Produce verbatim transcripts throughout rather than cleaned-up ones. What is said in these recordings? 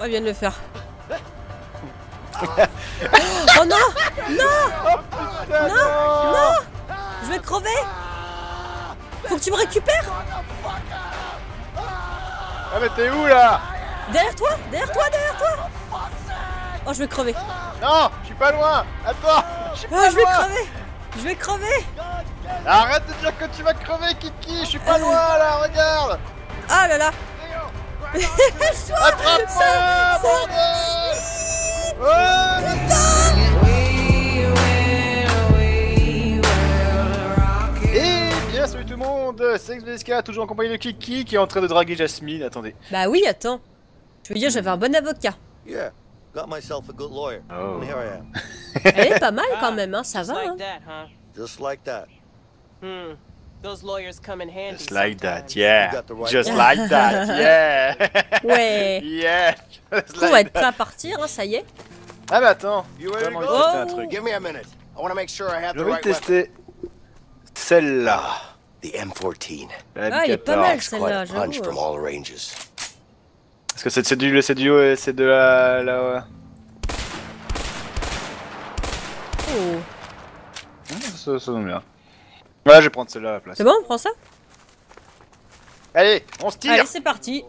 Oh, il vient de le faire. Oh non! Non! Non! Non! Je vais crever! Faut que tu me récupères! Ah mais t'es où là? Derrière toi! Derrière toi! Derrière toi! Oh, je vais crever! Non! Je suis pas loin! Attends! Je suis pas loin! Je vais crever! Je vais crever! Arrête de dire que tu vas crever, Kiki! Je suis pas loin là! Regarde! Ah là là! Attrape-moi, bordel! Oh, et bien salut tout le monde, c'est ExVSK, toujours en compagnie de Kiki qui est en train de draguer Jasmine. Attendez. Bah oui, attends. Je veux dire, j'avais un bon avocat. Yeah, got myself a good lawyer. Oh. Here I am. Elle est pas mal quand même, hein, ça va. Hein. Just like that, huh? Just like that. Hmm. Those lawyers come in handy. Just like that, yeah. Just like that, yeah. Ouais. Yeah. On va être prêt à partir, hein, ça y est. Ah bah attends, je vais tester un truc. Je vais tester celle-là. Ah, elle est pas mal celle-là, j'avoue. Est-ce que c'est du, c'est du, c'est de la, la... Oh. Ça, ça sonne bien. Ouais, je vais prendre celle-là à la place. C'est bon, on prend ça? Allez, on se tire! Allez, c'est parti!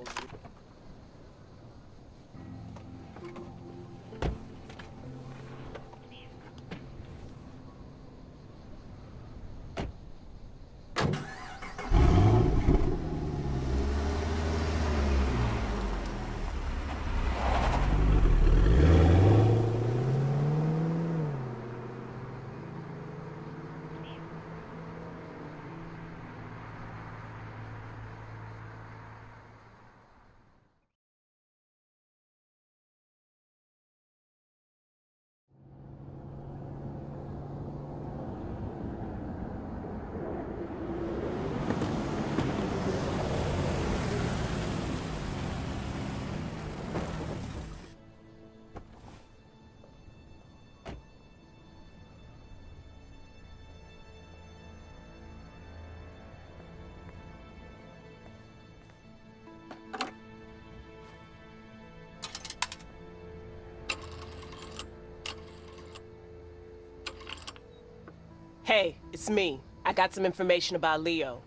Hey, it's me. I got some information about Leo.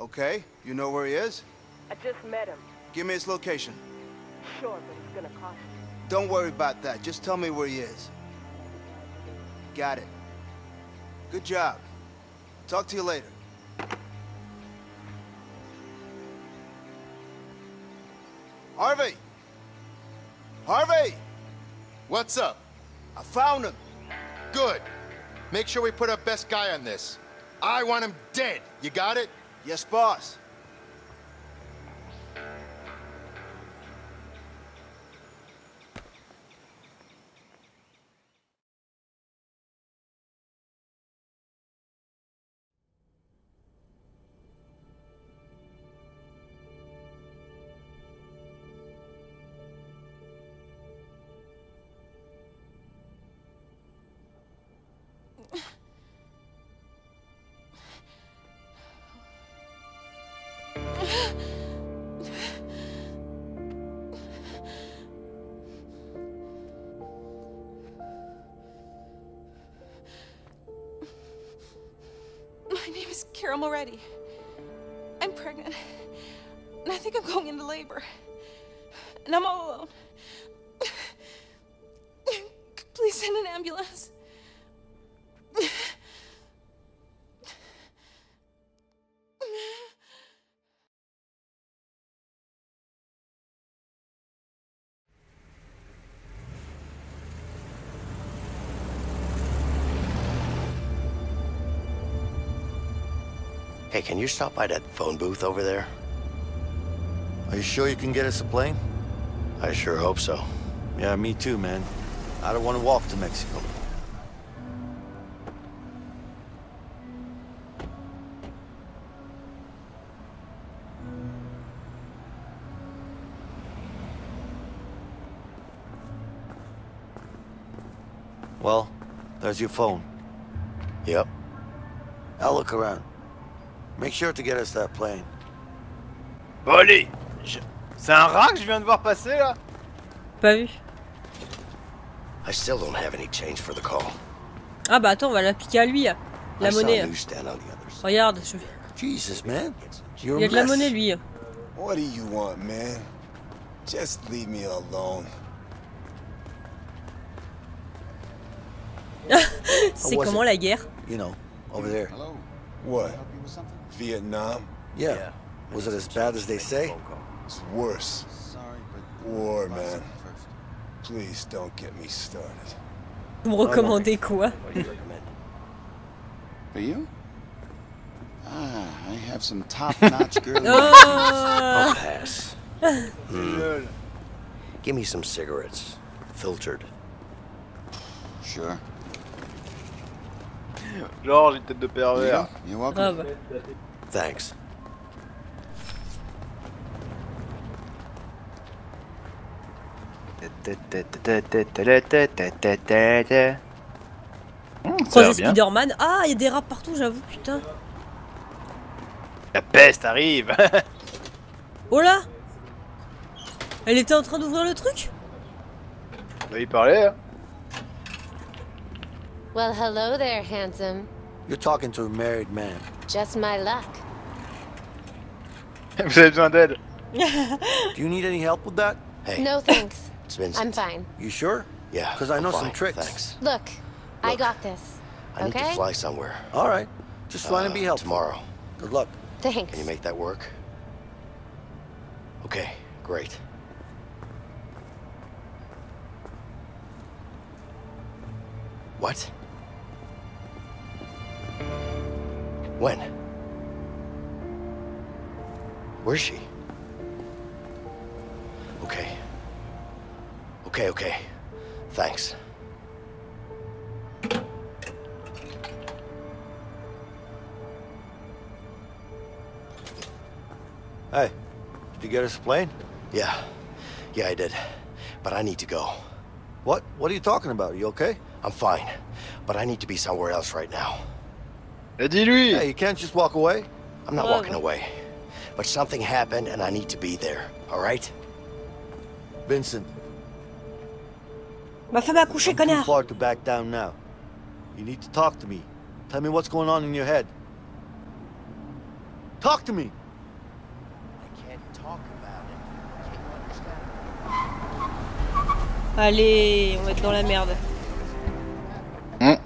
Okay, you know where he is? I just met him. Give me his location. Sure, but it's gonna cost you. Don't worry about that. Just tell me where he is. Got it. Good job. Talk to you later. Harvey! Harvey! What's up? I found him. Good. Make sure we put our best guy on this. I want him dead. You got it? Yes, boss. I'm already. I'm pregnant. And I think I'm going into labor. And I'm all alone. Please send an ambulance. Hey, can you stop by that phone booth over there? Are you sure you can get us a plane? I sure hope so. Yeah, me too, man. I don't want to walk to Mexico. Well, there's your phone. Yep. I'll look around. Make sure to get us that plane. Bon allez, je... C'est un rat que je viens de voir passer là? Pas vu. I still don't have any change for the call. Ah bah attends, on va l'appliquer à lui, la I monnaie. Regarde, je... Jesus, man. Il y a de la monnaie lui. What do you want, man? Just leave me alone. C'est comment la guerre? You know, over there. Hello. What? Vietnam? Yeah. yeah. Was it as bad as they say? It's worse. Sorry, but war, man. Please don't get me started. Vous me recommandez quoi? For you? Ah, I have some top-notch girls. I'll pass. Mm. Give me some cigarettes, filtered. Sure. Genre j'ai une tête de pervers. Yeah, ah bah. Thanks. Croiser Spider-Man. Ah, il y a des rats partout, j'avoue, putain. La peste arrive. Oh là. Elle était en train d'ouvrir le truc. On va y parler, hein. Well, hello there, handsome. You're talking to a married man. Just my luck. Vous avez besoin d'aide. Do you need any help with that? Hey. No thanks. It's Vincent. I'm fine. You sure? Yeah. Because I know fine. some tricks. Thanks. Look, Look, I got this. I okay? need to fly somewhere. All right. Just fly uh, and be helpful. Tomorrow. Good luck. Thanks. Can you make that work? Okay. Great. What? When? Where's she? Okay. Okay, okay. Thanks. Hey, did you get us a plane? Yeah. Yeah, I did. But I need to go. What? What are you talking about? Are you okay? I'm fine. But I need to be somewhere else right now. Dis-lui. Hey, you can't just walk away? I'm not oh. walking away. But something happened and I need to be there. All right? Vincent. Ma femme a couché, connard. Too far to back down now. You need to talk to me. Tell me what's going on in your head. Talk to me. I can't talk about it. Can't understand. Allez, on va être dans la merde. Mm.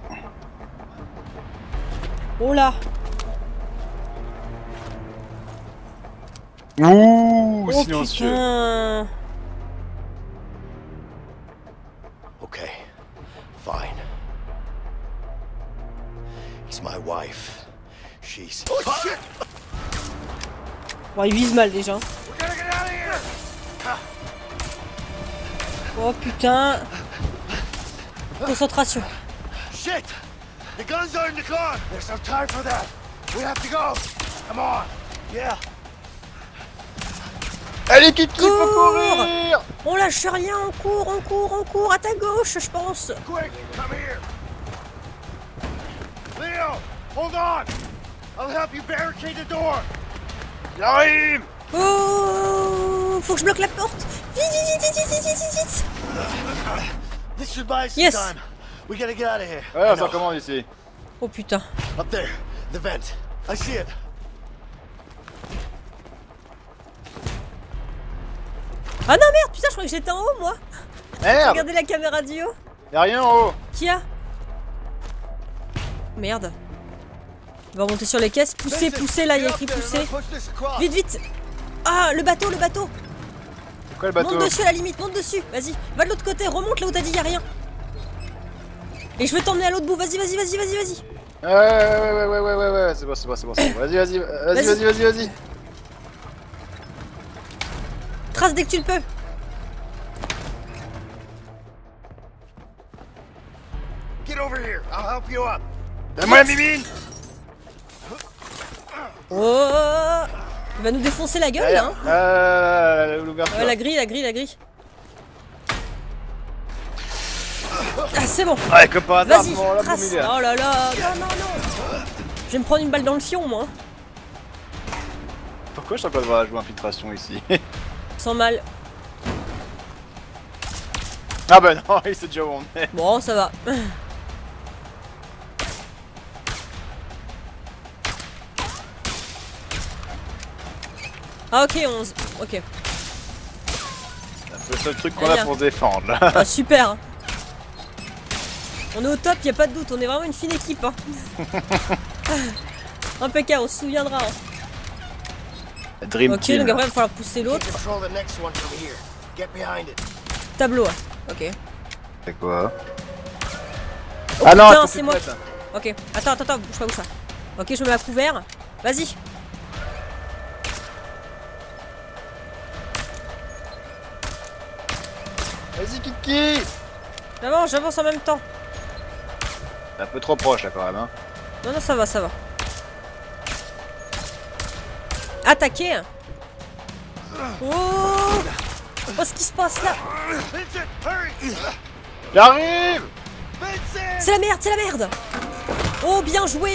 Oh là. Ouh, oh, silencieux. Putain. My wife. She's... Oh, shit. Bon, il vise mal déjà. Oh putain. Concentration. Shit. The guns are in the car. There's no time for that. We have to go. Come on. Yeah. Allez, petite clip, faut courir. On lâche rien, on court, on court, on court. À ta gauche, je pense. Quick, come here. Leo, hold on! I'll help you barricade the door! J'arrive! Oh! Faut que je bloque la porte! Vite, vite, vite, vite, vite, vite, vite! This should buy us yes. time. We gotta get out of here. Ouais, on sort comment ici? Oh putain! Up there, the vent. I see it. Ah non merde, putain, je croyais que j'étais en haut moi! Merde! Regardez la caméra du haut! Y'a rien en haut! Qui a? Merde. On va monter sur les caisses. Pousser, pousser, là, il y a écrit pousser. Vite, vite. Ah, le bateau, le bateau. Quoi, le bateau? Monte dessus à la limite, monte dessus. Vas-y, va de l'autre côté, remonte là où t'as dit il y a rien. Et je vais t'emmener à l'autre bout. Vas-y, vas-y, vas-y, vas-y, vas-y. Ouais, ouais, ouais, ouais, ouais, ouais, ouais, ouais. C'est bon, c'est bon, c'est bon. Vas-y, vas-y, vas-y, vas-y, vas-y, vas-y. Trace dès que tu le peux. Get over here, I'll help you up. Donne-moi la bibine! Oh! Il va nous défoncer la gueule, là, hein! Euh, euh, la grille, la grille, la grille! Ah, c'est bon! Ouais, comme par hasard, vas-y, trace! Oh là là! Non, non, non! Je vais me prendre une balle dans le fion, moi! Pourquoi je suis en train de voir jouer infiltration ici? Sans mal. Ah bah non, il s'est déjà où on est. Bon, ça va. Ah ok, onze. Ok. C'est un peu le seul truc qu'on a pour se défendre là. Ah super. On est au top, y a pas de doute, on est vraiment une fine équipe hein. Impeccable, on se souviendra hein. Dream Ok, team. Donc après il va falloir pousser l'autre. Tableau, ok. C'est quoi? Oh, ah putain, non, c'est moi. Prête, hein. Ok, attends, attends, attends, bouge pas, bouge pas. Ok, je me mets à couvert. Vas-y. Vas-y, Kiki. J'avance, j'avance en même temps. C'est un peu trop proche là quand même. Hein. Non, non, ça va, ça va. Attaquer. Oh, oh ce qui se passe là. J'arrive. C'est la merde, c'est la merde. Oh, bien joué.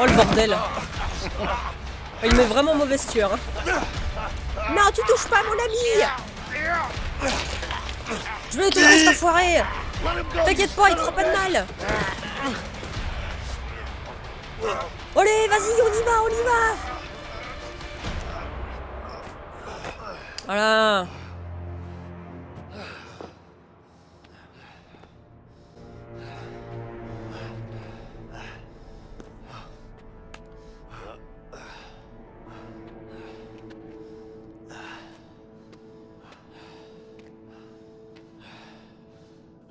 Oh le bordel. Il met vraiment mauvaise tueur. Hein. Non, tu touches pas mon ami. Je vais le toucher cet enfoiré. T'inquiète pas, il te fera pas de mal. Allez, vas-y, on y va, on y va. Voilà.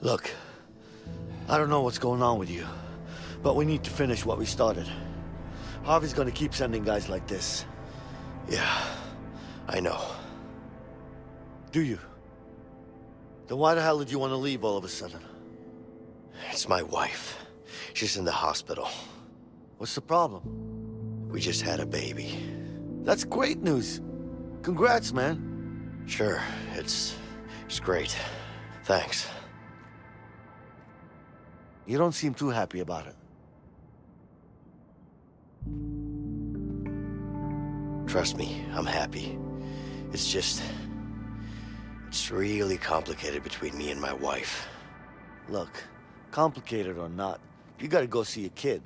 Look, I don't know what's going on with you, but we need to finish what we started. Harvey's gonna keep sending guys like this. Yeah, I know. Do you? Then why the hell did you want to leave all of a sudden? It's my wife. She's in the hospital. What's the problem? We just had a baby. That's great news. Congrats, man. Sure, it's, it's great. Thanks. You don't seem too happy about it. Trust me, I'm happy. It's just... it's really complicated between me and my wife. Look, complicated or not, you gotta go see your kid.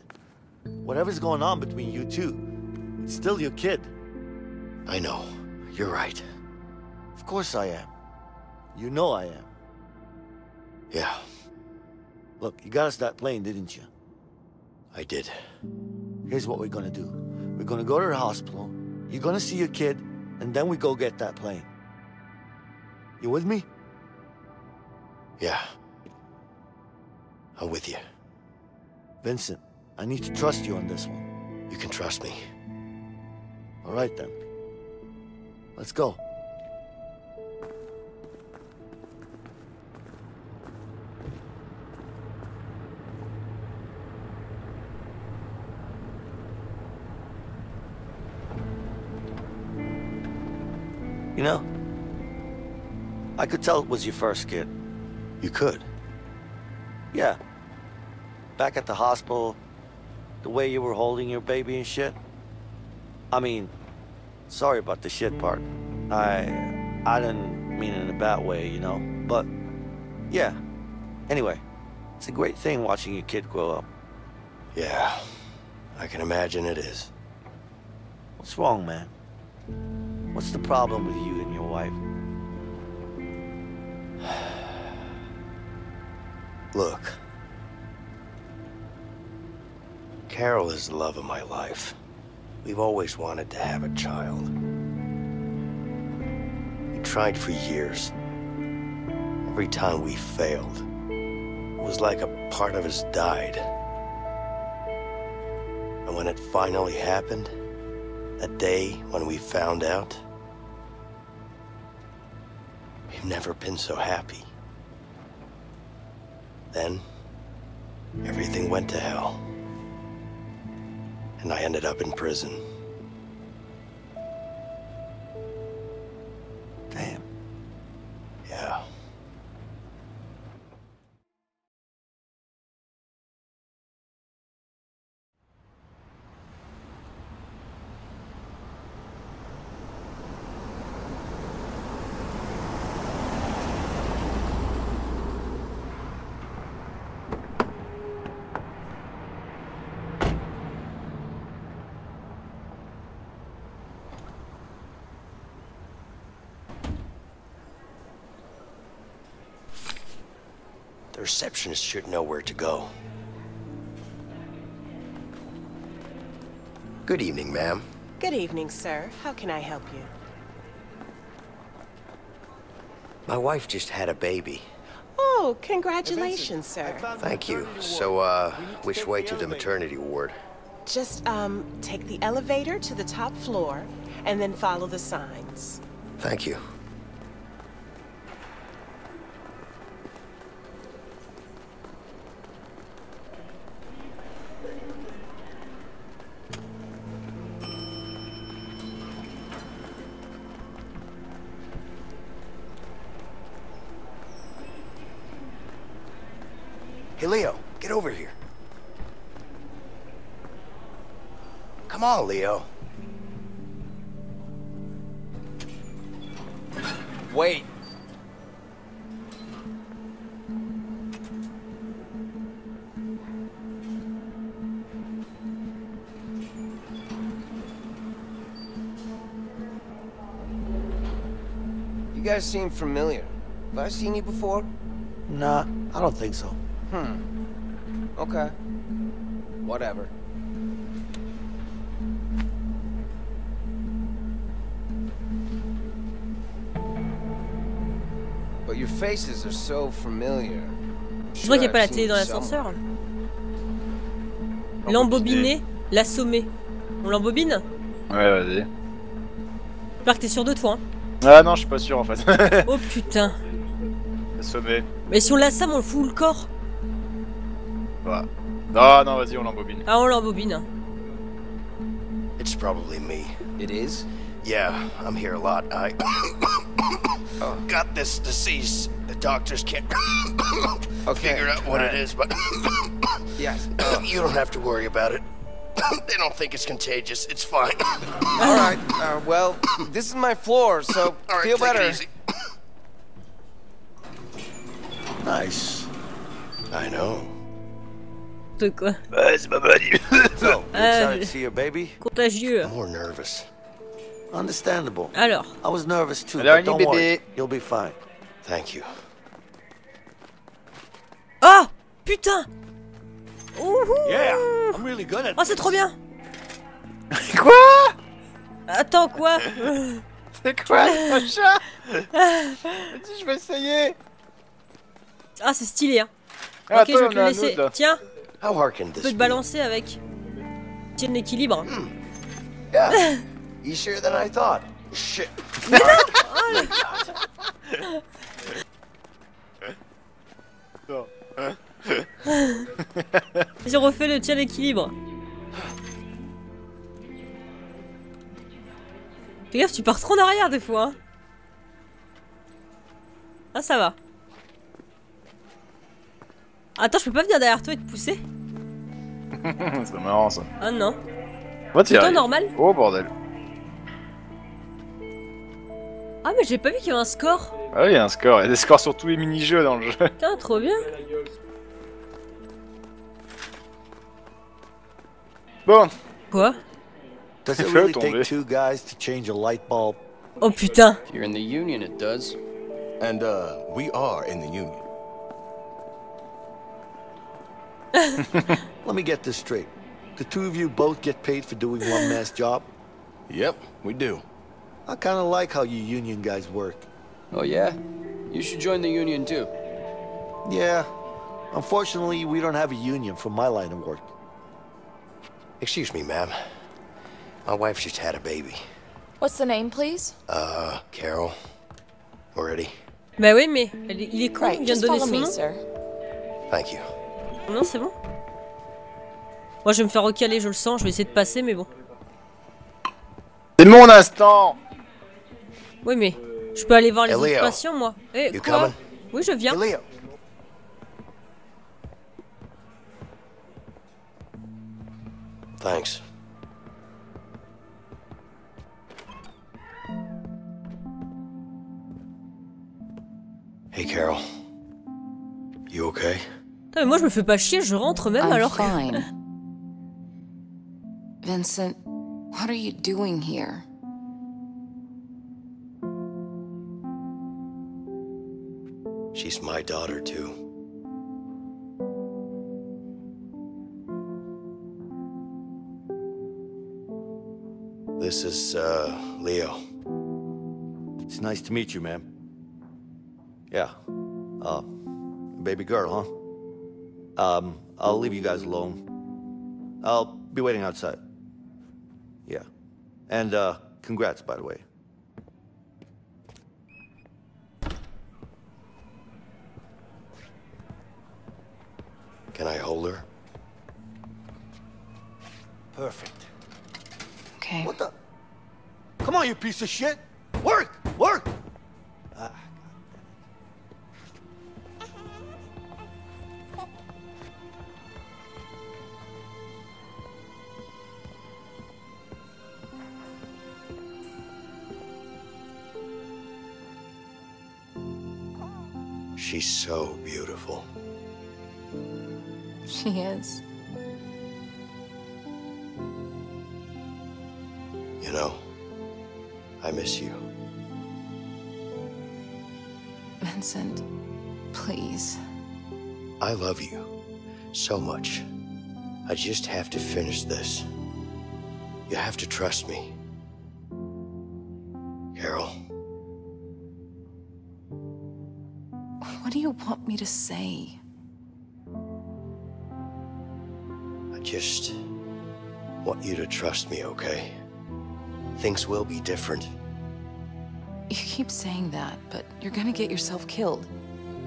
Whatever's going on between you two, it's still your kid. I know. You're right. Of course I am. You know I am. Yeah. Look, you got us that plane, didn't you? I did. Here's what we're gonna do. We're gonna go to the hospital, you're gonna see your kid, and then we go get that plane. You with me? Yeah. I'm with you. Vincent, I need to trust you on this one. You can trust me. All right then. Let's go. You know, I could tell it was your first kid. You could? Yeah. Back at the hospital, the way you were holding your baby and shit. I mean, sorry about the shit part. I, I didn't mean it in a bad way, you know, but yeah. Anyway, it's a great thing watching your kid grow up. Yeah, I can imagine it is. What's wrong, man? What's the problem with you and your wife? Look. Carol is the love of my life. We've always wanted to have a child. We tried for years. Every time we failed, it was like a part of us died. And when it finally happened, that day when we found out, we've never been so happy. Then, everything went to hell. And I ended up in prison. Damn. Yeah. The receptionist should know where to go. Good evening, ma'am. Good evening, sir. How can I help you? My wife just had a baby. Oh, congratulations, sir. Thank you. So, uh, which way to the maternity ward? Just, um, take the elevator to the top floor, and then follow the signs. Thank you. Hey, Leo, get over here. Come on, Leo. Wait. You guys seem familiar. Have I seen you before? Nah, I don't think so. Hmm. Okay. Whatever. But your faces are so familiar. Tu vois qu'il n'y a pas la télé dans l'ascenseur? L'embobiner, l'assommer. On l'embobine? Ouais, vas-y. J'espère que t'es sûr de toi, hein. Ah non, je suis pas sûr en fait. Oh putain. Assommer. Mais si on l'assomme, on le fout le corps? Bah. Non, non, vas-y, on l'embobine. Ah, on l'embobine. It's probably me. It is? Yeah, I'm here a lot. I. Oh. Got this disease. The doctors can't okay. figure out what right. it is, but yes. uh, you don't have to worry about it. They don't think it's contagious. It's fine. All right. Uh, well, this is my floor, so All right, feel take better. It easy. Nice. I know. De quoi? So, excited to see your baby. Contagieux. More nervous. Understandable. Alors. I was nervous too, but don't worry, you'll be fine. Thank you. Oh, putain. Ouhou. Yeah, I'm really good at. Oh, c'est trop bien. Quoi? Attends, quoi? C'est quoi ce chat? Vas-y, je vais essayer. Ah, c'est stylé, hein. Ah, ok, attends, je vais te le laisser. Tiens. How hard can this be? Je peux te balancer avec. Tiens l'équilibre. Mm. Yeah. Easier than I thought. Shit. Mais non. Oh my god. J'ai refait le tien l'équilibre. Fais gaffe, tu pars trop en arrière des fois. Hein. Ah, ça va. Attends, je peux pas venir derrière toi et te pousser? C'est pas marrant ça. Ah non. C'est toi normal? Oh bordel. Ah mais j'ai pas vu qu'il y avait un score. Ah oui, il y a un score, il y a des scores sur tous les mini-jeux dans le jeu. Putain, trop bien. Bon. Quoi? Does it really take two guys to change a light bulb? Oh putain. You're in the union, it does. And uh, we are in the union. Let me get this straight. The two of you both get paid for doing one man's job? Yep, we do. I kind of like how you union guys work. Oh yeah? You should join the union too. Yeah. Unfortunately, we don't have a union for my line of work. Excuse me, ma'am. My wife just had a baby. What's the name, please? Uh, Carol. Already. Bah oui, mais il est con, il vient de donner son nom. Thank you. Non, c'est bon. Moi, je vais me faire recaler, je le sens. Je vais essayer de passer, mais bon. C'est mon instant. Oui, mais je peux aller voir les autres patients, moi. Eh, quoi? Oui, je viens. Thanks. Hey, Carol. You okay? Attends, mais moi je me fais pas chier, je rentre même I'm alors que... Fine. Vincent, what are you doing here? She's my daughter too. This is, uh, Leo. It's nice to meet you, ma'am. Yeah. Uh, baby girl, huh? Um, I'll leave you guys alone. I'll be waiting outside. Yeah. And, uh, congrats, by the way. Can I hold her? Perfect. Okay. What the? Come on, you piece of shit! Work! Work! Ah, God damn it. She's so beautiful. She is. You know, I miss you. Vincent, please. I love you so much. I just have to finish this. You have to trust me. Carol. What do you want me to say? I just want you to trust me, okay? Things will be different. You keep saying that, but you're gonna get yourself killed.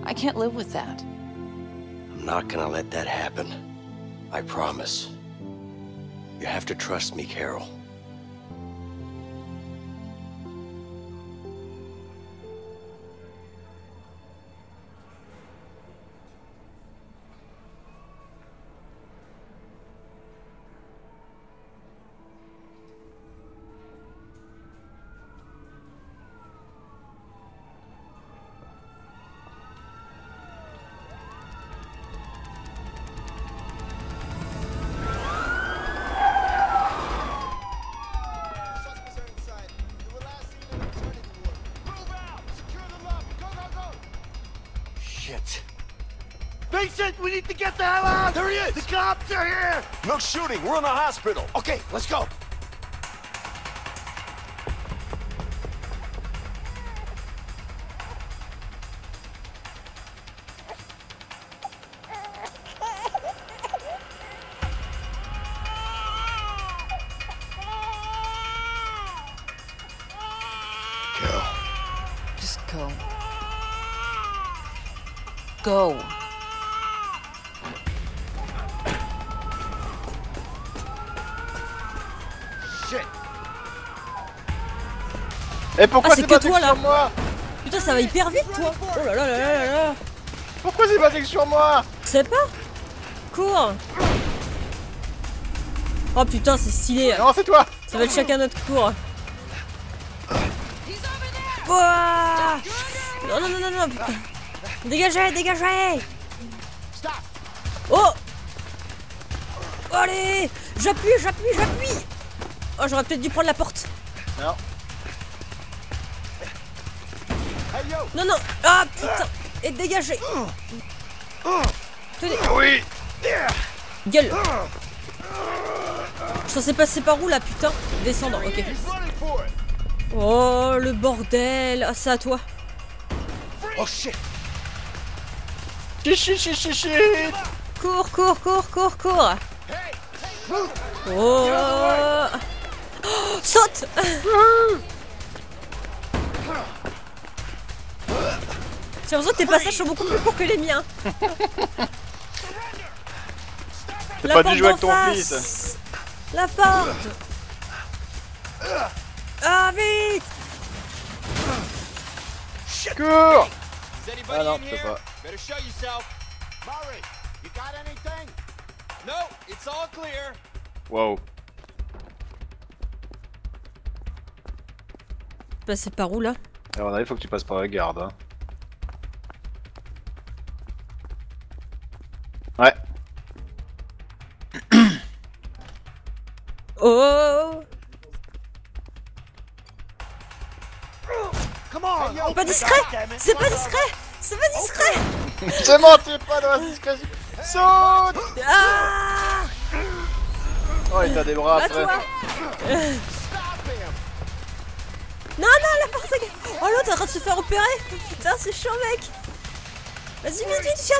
I can't live with that. I'm not gonna let that happen. I promise. You have to trust me, Carol. We need to get the hell out! There he is! The cops are here! No shooting! We're in the hospital! Okay, let's go! Carol. Just go. Go. Et pourquoi c'est pas que toi là? Putain, ça va hyper vite toi! Oh là là là là là! Pourquoi c'est pas que sur moi? Je sais pas! Cours! Oh putain, c'est stylé! Non, c'est toi! Ça va être chacun notre cours! Ouah! Non, non, non, non, non, putain! Dégagez, dégagez! Oh! Allez! J'appuie, j'appuie, j'appuie! Oh, j'aurais peut-être dû prendre la porte! Non! Non, non! Ah putain! Et dégagez! Tenez! Oui! Gueule! Je suis censé passer par où là, putain? Descendre, ok. Oh le bordel! Ah, c'est à toi! Oh shit! Shit, shit, shit, shit, shit! Cours, cours, cours, cours, cours! Oh! Oh saute! J'ai l'impression que tes passages sont beaucoup plus courts que les miens. T'as pas dû jouer avec ton fils. La porte. Ah vite. Cours. Ah non, je peux pas. Wow. Passer par où là? Alors il faut que tu passes par la garde. Hein. Ouais. Oh. C'est pas discret. C'est pas discret. C'est pas discret. C'est bon, t'es pas dans la discrétion. Saute. Ah. Oh, il t'a des bras après. Non, non, la porte. Oh, l'autre est en train de se faire opérer. Putain, c'est chiant, mec. Vas-y, vite, vite, viens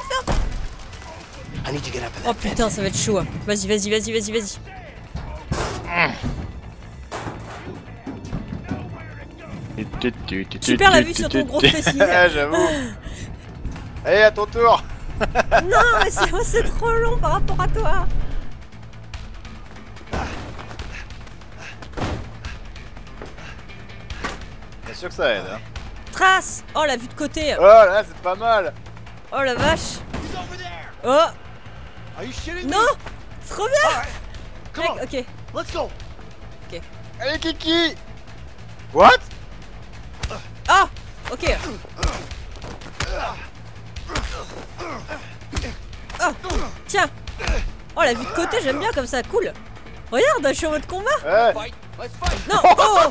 faire. Oh putain, ça va être chaud. Vas-y, vas-y, vas-y, vas-y, vas-y. Super la vue sur ton gros fessier. J'avoue. Allez, à ton tour. Non, mais c'est trop long par rapport à toi. Bien sûr que ça aide. Hein. Trace. Oh, la vue de côté. Oh là, c'est pas mal. Oh la vache. Oh. Non. Trop bien. Ok. Let's go. Ok. Allez, Kiki. What? Ah. Ok. Oh. Tiens. Oh la vue de côté, j'aime bien comme ça, cool. Regarde, je suis en mode combat. Ouais. Non. Oh.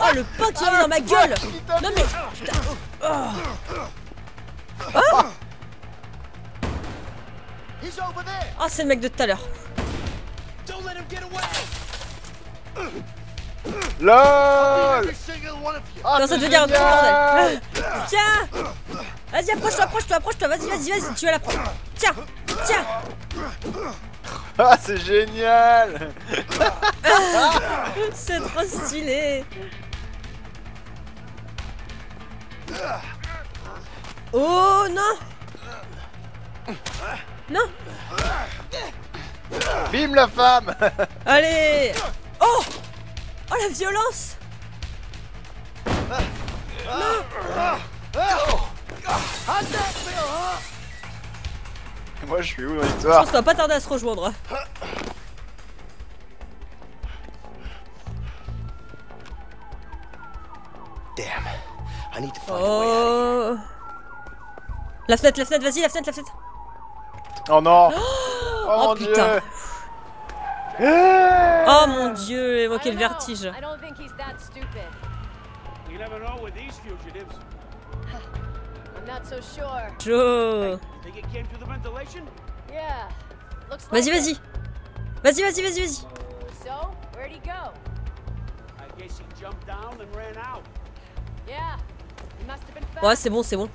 Oh le pain qui est dans ma gueule. Non mais. Oh. Oh. Ah oh, c'est le mec de tout à l'heure. LOL. Ah, non, ça devient un bordel. Tiens. Vas-y, approche-toi, approche-toi, approche-toi. Vas-y, vas-y, vas-y, tu vas la prendre. Tiens. Tiens. Ah, c'est génial. C'est trop stylé. Oh non. Non. Bim la femme. Allez. Oh. Oh la violence. Non. Moi je suis où dans l'histoire? Je pense qu'on va pas tarder à se rejoindre. Damn. I need to find a way. La fenêtre, la fenêtre, vas-y, la fenêtre, la fenêtre. Oh non. Oh, oh mon putain. Dieu. Oh mon dieu, et moi quel vertige. Joe. Vas-y, vas-y. Vas-y, vas-y, vas-y, vas-y. Ouais, c'est bon, c'est bon.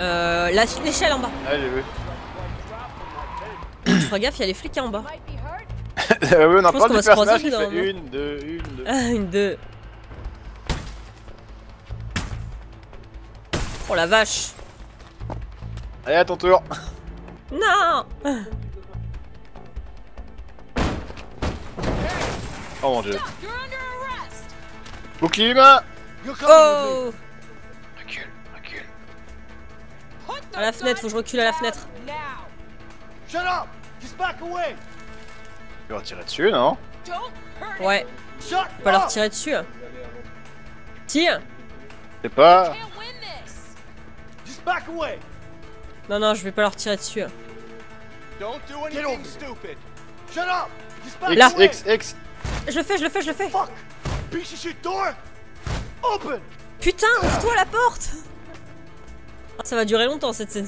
Euh, l'échelle en bas. Allez, oui. Fais gaffe, il y a les flics en bas. euh, oui, on en parle du personnage qui fait une, deux, une, deux. Ah, une, deux. Oh la vache. Allez, à ton tour. Non. Oh mon dieu. Bouclier humain. Oh. Recule, recule. À la fenêtre, faut que je recule à la fenêtre. Shut up. Just back away. Tu peux leur tirer dessus, non? Ouais. On peut leur tirer dessus. Tire. C'est pas. Just back away. Non, non, je vais pas leur tirer dessus. Don't do anything stupid. Shut up. Just back Là. Away. X, X. Je le fais, je le fais, je le fais. Fuck. Piece of shit door. Open. Putain, ouvre-toi la porte. Ça va durer longtemps cette scène.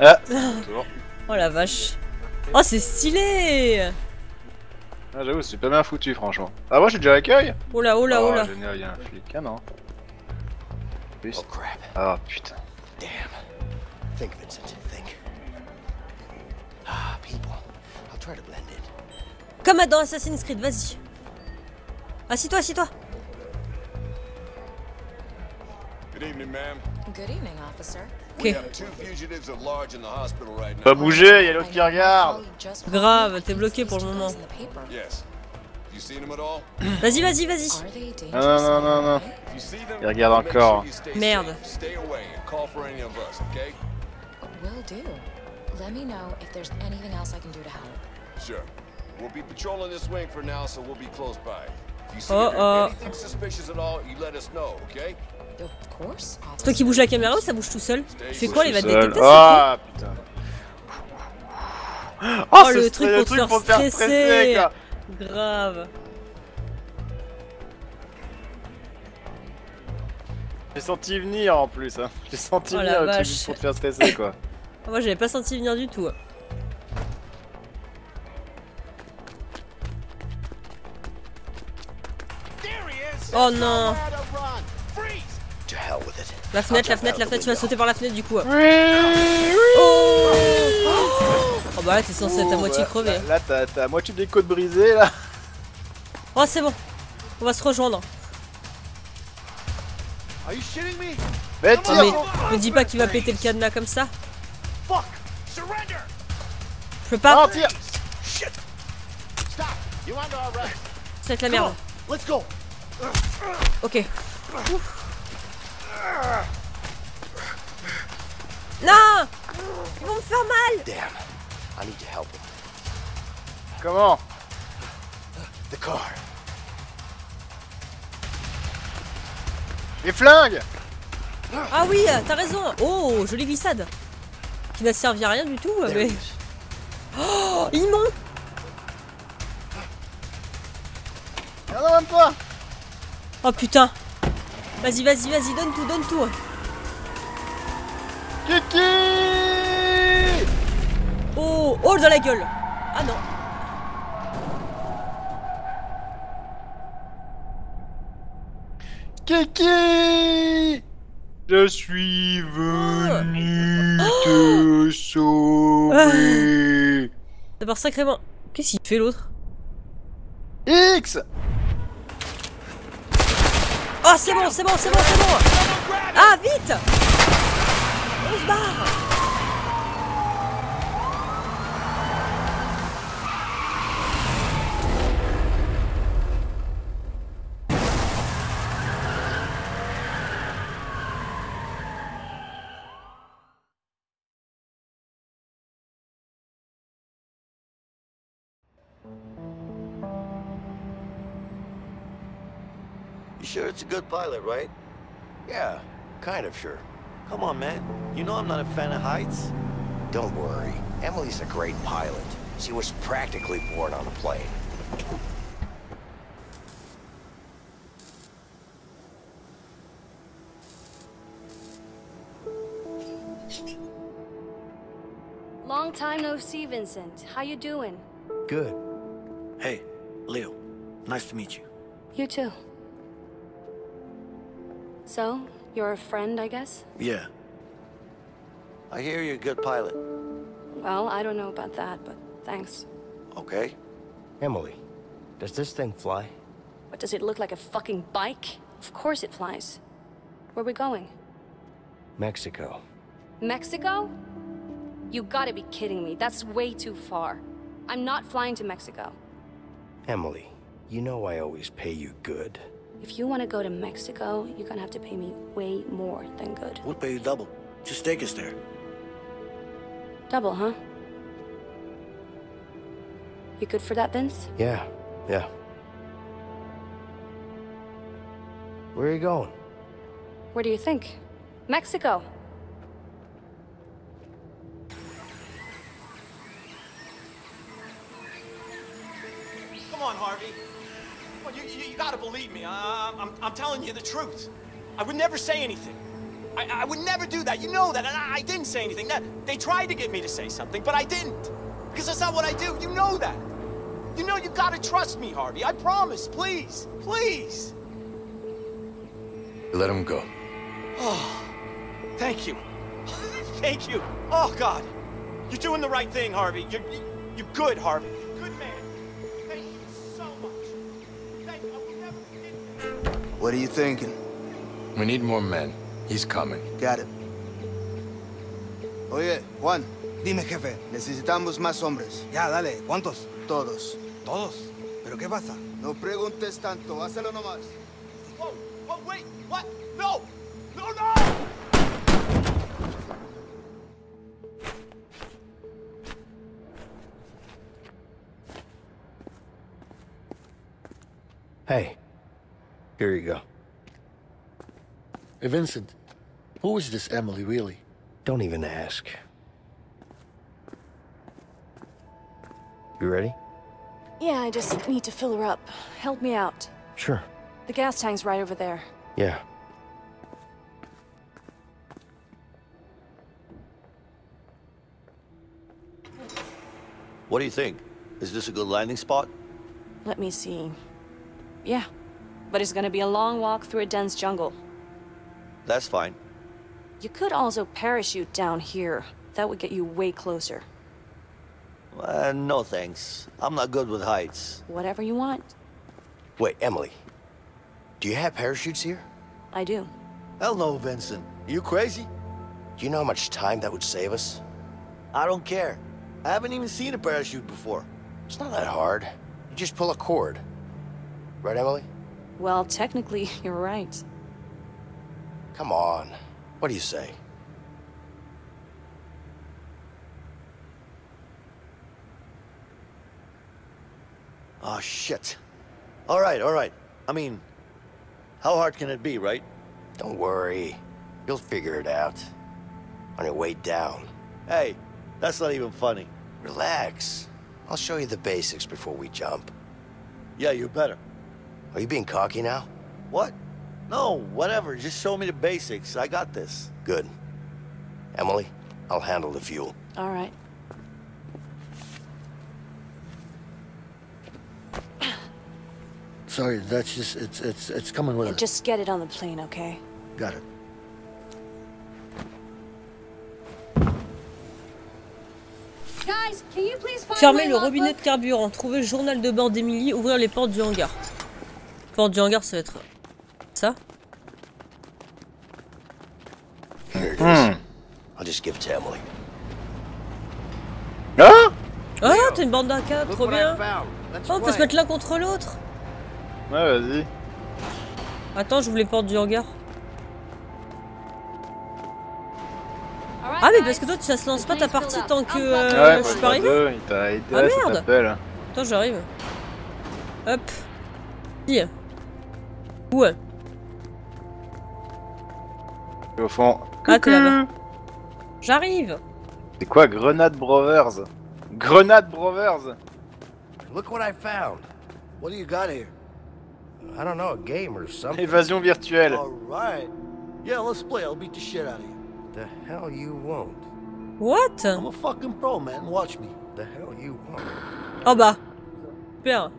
Ah, oh la vache. Oh c'est stylé. Ah j'avoue c'est pas bien foutu franchement. Ah moi j'ai déjà l'accueil. Oh là oh là oh, oh là. Génial, y a un flic. Ah non. Plus. Oh crap. Ah putain. Damn. Think Vincent, think. Ah people. I'll try to blend in. Comme dans Assassin's Creed, vas-y. Assis-toi, assis-toi. Good evening, ma'am. Good evening, officer. Okay. Pas bouger, y'a l'autre qui regarde. Grave, t'es bloqué pour le moment. Vas-y, vas-y, vas-y. Non, non, non, non. Il regarde encore. Merde. Oh oh. C'est toi qui bouge la caméra ou ça bouge tout seul? Tu fais quoi? Il va te détecter. Ah putain. Oh, oh le truc pour te faire stresser, stresser grave. J'ai senti venir en plus hein. J'ai senti oh, venir le truc pour te faire stresser quoi. Moi j'avais pas senti venir du tout. Oh non. La fenêtre, la fenêtre, la fenêtre, tu vas sauter par la fenêtre du coup. Oui, oui. Oh, oh bah là t'es censé être à moitié crevé. Là, là t'as à moitié des côtes brisées là. Oh c'est bon, on va se rejoindre. Mais me dis pas qu'il va péter le cadenas comme ça. Je peux pas. Ça va être la merde. Ok. Ouf. Non! Ils vont me faire mal! Damn. I need to help him. Comment? The car. Les flingues! Ah oui, t'as raison! Oh, jolie glissade! Qui n'a servi à rien du tout, mais... Oh, ils m'ont! Non, non, même pas! Oh putain! Vas-y, vas-y, vas-y, donne tout, donne tout. Kiki! Oh, oh, dans la gueule. Ah non. Kiki! Je suis venu oh. te oh. sauver. D'abord sacrément. Qu'est-ce qu'il fait l'autre? X! Oh c'est bon, c'est bon, c'est bon, c'est bon. Ah vite. On se barre. Sure it's a good pilot, right? Yeah, kind of sure. Come on, man. You know I'm not a fan of heights. Don't worry. Emily's a great pilot. She was practically born on a plane. Long time no see, Vincent. How you doing? Good. Hey, Leo. Nice to meet you. You too. So, you're a friend, I guess? Yeah. I hear you're a good pilot. Well, I don't know about that, but thanks. Okay. Emily, does this thing fly? What, does it look like a fucking bike? Of course it flies. Where are we going? Mexico. Mexico? You gotta be kidding me. That's way too far. I'm not flying to Mexico. Emily, you know I always pay you good. If you want to go to Mexico, you're gonna have to pay me way more than good. We'll pay you double. Just take us there. Double, huh? You good for that, Vince? Yeah, yeah. Where are you going? Where do you think? Mexico! Come on, Harvey. You, you, you gotta believe me. I, I'm, I'm telling you the truth. I would never say anything. I, I would never do that. You know that. And I, I didn't say anything. That, they tried to get me to say something, but I didn't. Because that's not what I do. You know that. You know you gotta trust me, Harvey. I promise. Please. Please. Let him go. Oh, thank you. Thank you. Oh, God. You're doing the right thing, Harvey. You're, you're good, Harvey. Good man. What are you thinking? We need more men. He's coming. Got it. Oye, Juan. Dime, jefe. Necesitamos más hombres. Ya, dale. ¿Cuántos? Todos. ¿Todos? ¿Pero qué pasa? No preguntes tanto. Hazlo nomás. Whoa, whoa, wait. What? No! No, no! Hey. Here you go. Hey, Vincent. Who is this Emily, really? Don't even ask. You ready? Yeah, I just need to fill her up. Help me out. Sure. The gas tank's right over there. Yeah. What do you think? Is this a good landing spot? Let me see. Yeah. but it's gonna be a long walk through a dense jungle. That's fine. You could also parachute down here. That would get you way closer. Uh, no thanks. I'm not good with heights. Whatever you want. Wait, Emily. Do you have parachutes here? I do. Hell no, Vincent. Are you crazy? Do you know how much time that would save us? I don't care. I haven't even seen a parachute before. It's not that hard. You just pull a cord. Right, Emily? Well, technically, you're right. Come on. What do you say? Oh, shit. All right, all right. I mean, how hard can it be, right? Don't worry. You'll figure it out. On your way down. Hey, that's not even funny. Relax. I'll show you the basics before we jump. Yeah, you better. Are you being cocky now? What? No, whatever. Just show me the basics. I got this. Good. Emily, I'll handle the fuel. All right. Sorry, that's just, it's, it's, it's coming with it. Just get it on the plane, okay? Got it. Fermer le robinet de carburant, trouver le journal de bord d'Emily, ouvrir les portes du hangar. Porte du hangar, ça va être ça. Hmm. I'll just give it to Emily. Ah, ah t'as une bande d'A K, trop bien. Oh, on peut se mettre l'un contre l'autre. Ouais, vas-y. Attends, j'ouvre les portes du hangar. Ah mais parce que toi ça se lance pas ta partie tant que euh, ouais, je suis pas arrivé. Deux, il t'a aidé, ah merde. Attends, j'arrive. Hop. Ouais. Je suis au fond. Ah, t'es là-bas. J'arrive. C'est quoi Grenade Brothers? Grenade Brothers. Look what I found. What do you got here? I don't know, a game or something. Évasion virtuelle. All right. Yeah, let's play. I'll beat the shit out of you. The hell you won't. What? I'm a fucking pro, man. Watch me. The hell you won't. Oh bah. Super.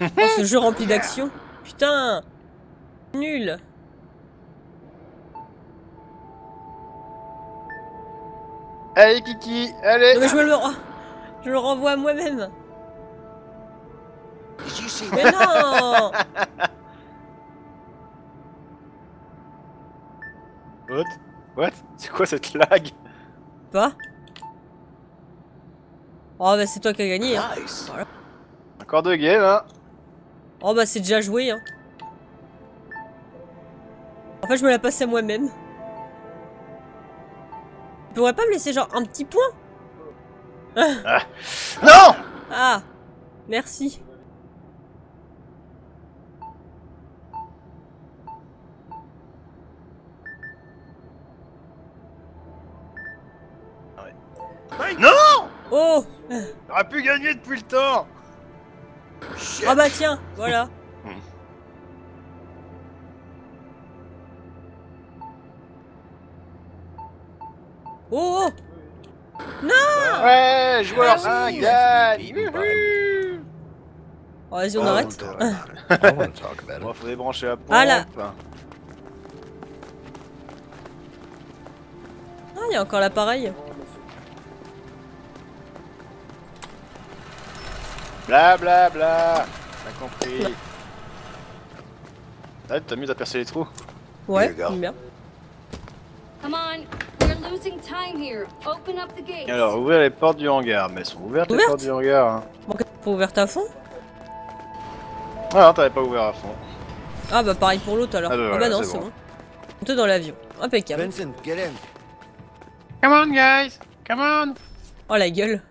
Oh, ce jeu rempli d'action. Putain. Nul. Allez Kiki, allez. Non, mais je me le je le renvoie à moi-même. Mais non. What? What? C'est quoi cette lag? Pas? Oh bah c'est toi qui as gagné hein. Nice. Voilà. Encore deux games hein. Oh bah c'est déjà joué hein. En fait je me la passe à moi-même. Tu pourrais pas me laisser genre un petit point? Ah. Non. Ah. Merci. Non! Oh! T'aurais pu gagner depuis le temps! Shit. Ah bah tiens, voilà. Oh, oh! Non! Ouais, joueur un gagne! Oh, vas-y, on arrête. Bon, faut débrancher la pompe. Ah là! Ah, il y a encore l'appareil. Bla bla bla. T'as compris. Ah, t'as mis à percer les trous. Ouais, bien. Alors, ouvrir les portes du hangar. Mais elles sont ouvertes, ouvertes les portes du hangar. Hein. Bon, pas ouvertes à fond? Ah non, t'avais pas ouvert à fond. Ah bah pareil pour l'autre alors. Ah bah, ah, voilà, bah non, c'est bon. bon. On te dans l'avion. Impeccable. Vincent, get in. Come on, guys. Come on. Oh la gueule.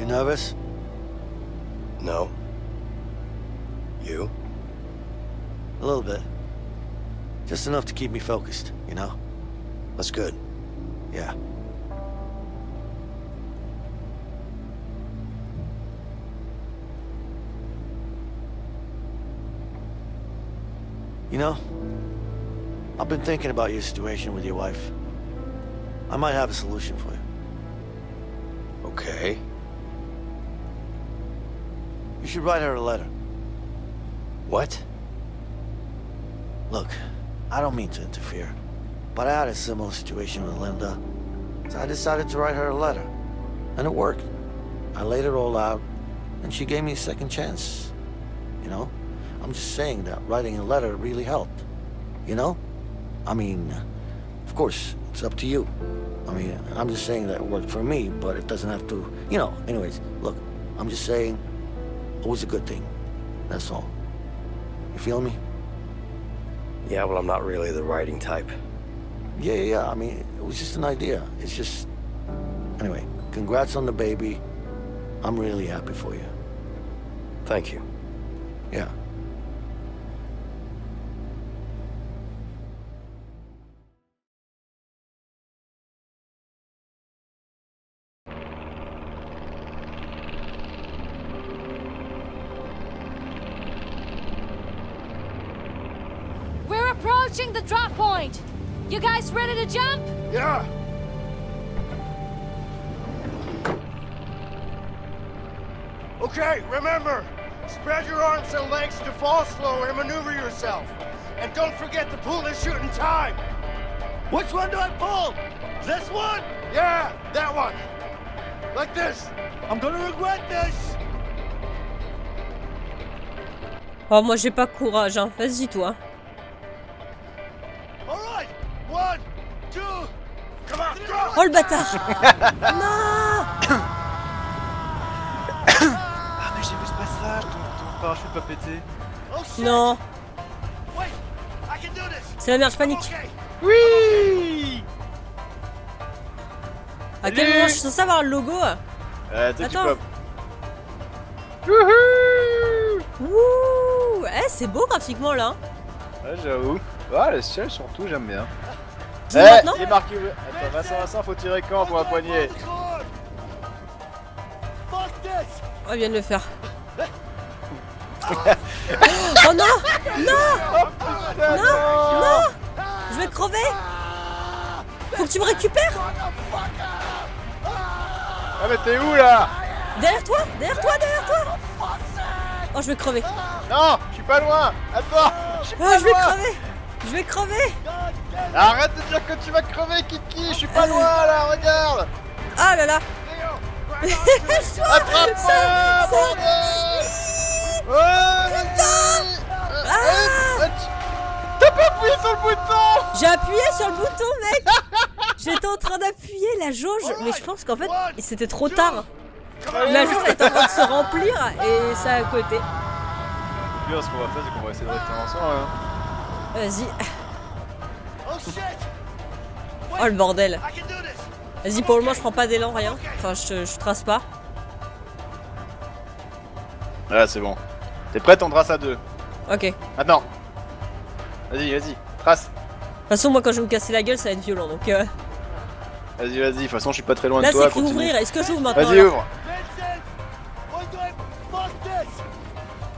You nervous? No. You? A little bit. Just enough to keep me focused, you know? That's good. Yeah. You know, I've been thinking about your situation with your wife. I might have a solution for you. Okay. You should write her a letter. What? Look, I don't mean to interfere, but I had a similar situation with Linda, so I decided to write her a letter, and it worked. I laid it all out, and she gave me a second chance, you know? I'm just saying that writing a letter really helped, you know? I mean, of course, it's up to you. I mean, I'm just saying that it worked for me, but it doesn't have to, you know, anyways, look, I'm just saying it was a good thing, that's all. You feel me? Yeah, well, I'm not really the writing type. Yeah, yeah, yeah, I mean, it was just an idea. It's just, anyway, congrats on the baby. I'm really happy for you. Thank you. Yeah. Approaching the drop point. You guys ready to jump? Yeah. Okay, remember, spread your arms and legs to fall slower and maneuver yourself. And don't forget to pull the shooting time. Which one do I pull? This one? Yeah, that one. Like this. I'm gonna regret this. Oh, moi j'ai pas courage, hein. Vas-y toi. Oh le bâtard! Non! Ah mais j'ai vu ce passage, ton parachute pas pété. Non! C'est la merde, je panique! Oui! À quel moment je suis censé avoir le logo? Euh, attends! Wouhou! Eh, c'est beau graphiquement là! Ouais, j'avoue. Ah, le ciel surtout, j'aime bien. Eh, il est marqué. Attends, Vincent, Vincent, faut tirer quand pour la poignée? Oh, il vient de le faire. Oh non! Non! Oh, putain, non! Non! Non! Je vais crever! Faut que tu me récupères! Ah, mais t'es où là? Derrière toi! Derrière toi! Derrière toi! Oh, je vais crever! Non! Je suis pas loin! Attends! Oh, je vais crever! Je vais crever! Arrête de dire que tu vas crever, Kiki! Je suis pas loin là, regarde! Ah là là! Attrape-moi, bordel! Putain! T'as pas appuyé sur le bouton! J'ai appuyé sur le bouton, mec! J'étais en train d'appuyer la jauge, mais je pense qu'en fait, c'était trop tard. La jauge était en train de se remplir et ça à côté. Ce qu'on va faire, c'est qu'on va essayer de rester ensemble. Vas-y. Oh le bordel. Vas-y, pour le moment je prends pas d'élan, rien. Enfin je, je trace pas. Ah c'est bon. T'es prête, on trace à deux. Ok. Maintenant. Vas-y, vas-y, trace. De toute façon moi quand je vais vous casser la gueule ça va être violent donc euh... Vas-y, vas-y, de toute façon je suis pas très loin là, de toi. Là c'est ouvrir, est-ce que j'ouvre maintenant? Vas-y ouvre.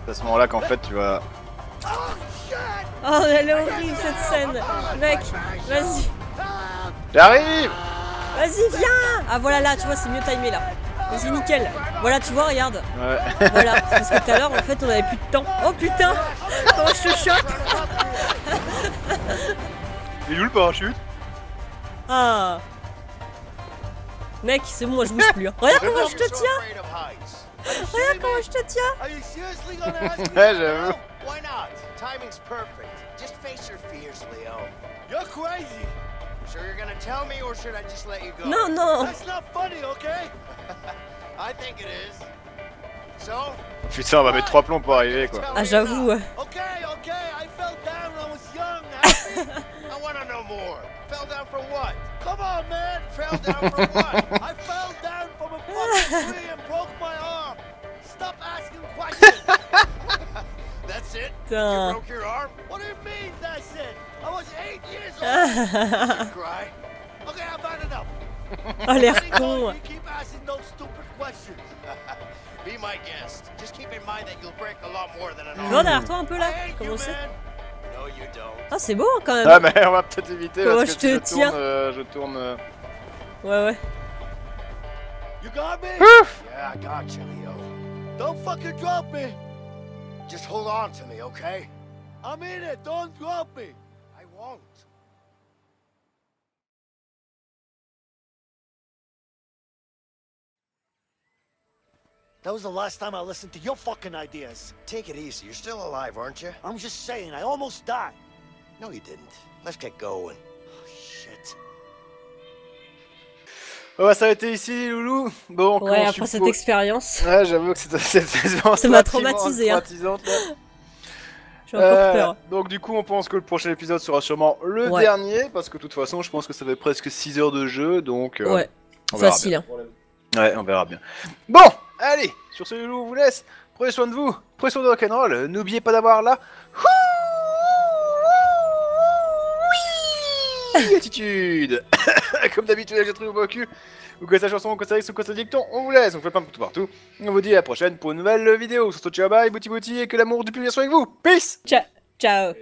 C'est à ce moment là qu'en fait tu vas... Oh, elle est horrible cette scène! Mec, vas-y! J'arrive! Vas-y, viens! Ah, voilà, là, tu vois, c'est mieux timé là. Vas-y, nickel! Voilà, tu vois, regarde! Ouais. Voilà, parce que tout à l'heure, en fait, on avait plus de temps. Oh putain! Comment je te chope! Il est où le parachute? Ah! Mec, c'est bon, moi je bouge plus. Hein. Regarde comment je te tiens! Regarde comment je te tiens! Ouais, j'avoue! Why not? Timing's perfect. Just face your fears, Leo. You're crazy. Sure you're gonna tell me, or should I just let you go? No, no. That's not funny, okay? I think it is. So. Putain, on va mettre trois plombs pour arriver, quoi. Ah, j'avoue. Okay, okay. I fell down when I was young. I want to know more. Fell down from what? Come on, man. Fell down from what? I fell down from a fucking tree and broke putain. You broke your arm? What do you mean that's it? I was eight years old. You cry? Okay, I've had enough. Oh, l'air con. You keep asking those stupid questions. Be my guest. Just keep in mind that you'll break a lot more than an arm. Non, derrière toi un peu là. Comment c'est? Ah, c'est beau quand même. Ah, mais on va peut-être éviter parce que je tourne, euh, je tourne. Euh... Ouais, ouais. You got me? Ouf! Yeah, I got you, Leo. Don't fucking drop me. Just hold on to me, okay? I'm in it. Don't drop me. I won't. That was the last time I listened to your fucking ideas. Take it easy. You're still alive, aren't you? I'm just saying, I almost died. No, you didn't. Let's get going. Oh, shit. On va s'arrêter ici, Loulou. Bon, ouais, après suppose... cette expérience. Ouais, j'avoue que cette, cette expérience. Ça m'a traumatisé. Hein. J'ai encore euh, peur. Donc, du coup, on pense que le prochain épisode sera sûrement le ouais. dernier. Parce que, de toute façon, je pense que ça fait presque six heures de jeu. Donc, euh, ouais, on verra facile. Bien. Hein. Ouais, on verra bien. Bon! Allez, sur ce, Loulou, on vous laisse. Prenez soin de vous, prenez soin de rock'n'roll. N'oubliez pas d'avoir la oui attitude. Comme d'habitude, j'ai trouvé au cul. Vous connaissez la chanson, vous connaissez son côté dicton. On vous laisse, on fait plein de tout partout. On vous dit à la prochaine pour une nouvelle vidéo. Surtout, ciao, bye, bouti bouti, et que l'amour du public soit avec vous. Peace. Ciao. Ciao.